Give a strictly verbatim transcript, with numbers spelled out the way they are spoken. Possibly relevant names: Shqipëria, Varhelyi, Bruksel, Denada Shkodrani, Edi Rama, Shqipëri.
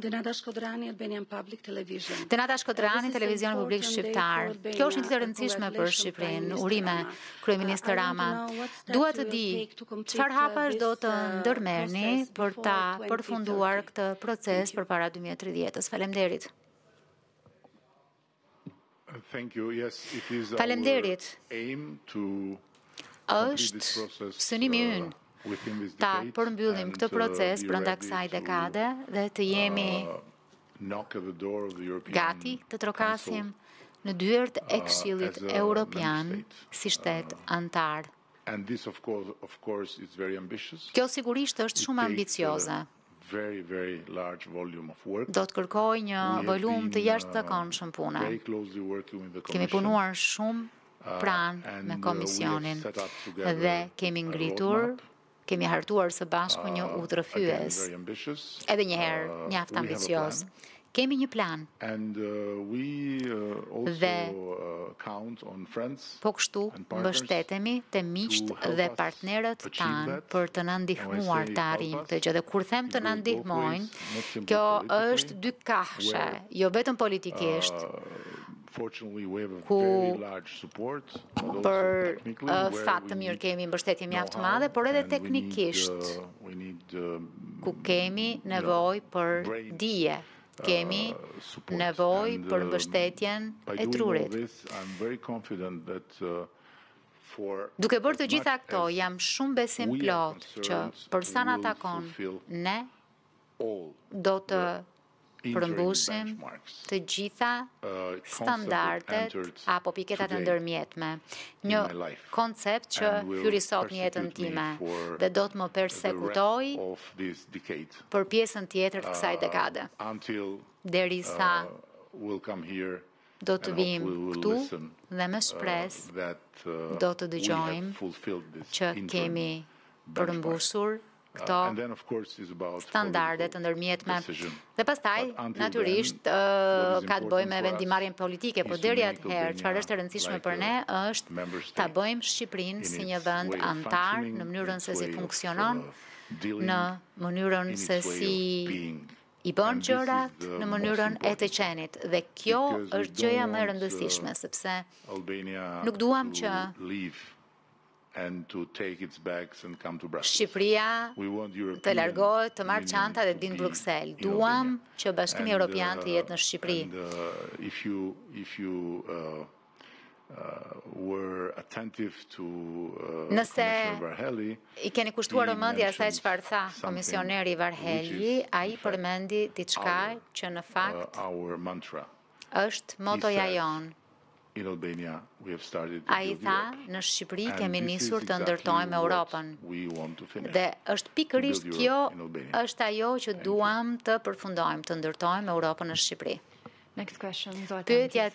Denada Shkodrani, Albanian Public Television. Denada Shkodrani, televizion publik shqiptar. Kjo është një ditë e rëndësishme për Shqipërinë. Urime, kryeminist Rama. Dua të di çfarë hapash do të ndërmerrni për ta përfunduar këtë proces përpara dy mijë e tridhjetës. Faleminderit. Thank you. Yes, it is our aim to complete this process. Uh, Ta përmbyllim këtë proces brenda kësaj dekade dhe të jemi gati të trokasim në dyert e Këshillit Evropian si shtet antar. Kjo sigurisht është shumë ambicioze. Do të kërkoj një volum të jashtëzakonshëm pune. Kemi punuar shumë pranë me komisionin dhe kemi ngritur Kemi hartuar së bashku një udhërfyes. Edhe një herë, mjaft ambicioz. Kemi një plan. Dhe po kështu mbështetemi te miqt dhe partnerët tanë për të na ndihmuar të arrijmë këtë gjë. Dhe kur them të na ndihmojnë, kjo është dykafshe, jo vetëm politikisht. Ku për fat të mirë kemi mbështetje mjaft të madhe, por edhe teknikisht, ku kemi nevojë për dije, kemi nevojë për mbështetjen e trurit. Duke bërë të gjitha këto, jam shumë besim plot që për sa na takon, ne do të përmbushim të gjitha standardet apo piketat e ndërmjetme. Një koncept që hyri sot në jetën time dhe do të më persekutoj për pjesën tjetër të kësaj dekade. Derisa do të vim këtu dhe me shpresë do të dëgjojmë që kemi përmbushur këto standardet të ndërmjetme. Dhe pastaj, natyrisht, ka të bëjmë me vendimarrjen politike, por deri atëherë, çfarë është e rëndësishme për ne është ta bëjmë Shqipërinë si një vend antar në mënyrën se si funksionon, në mënyrën se si i bën gjërat, në mënyrën e të qenit. Dhe kjo është gjëja më e rëndësishme, sepse nuk duam që and to take its bags and come to Brussels. Shqipëria të largohet, të marrë çanta dhe vinë në Bruksel. Duam që Bashkimi Evropian të jetë në Shqipëri. If you if you were attentive to Commissioner Varhelyi, i keni kushtuar vëmendje asaj çfarë tha komisioneri Varhelyi, ai përmendi diçka që në fakt është motoja jonë. A i tha, në Shqipëri kemi nisur të ndërtojmë Europën. Dhe është pikërisht kjo është ajo që duam të përfundojmë, të ndërtojmë Europën në Shqipëri.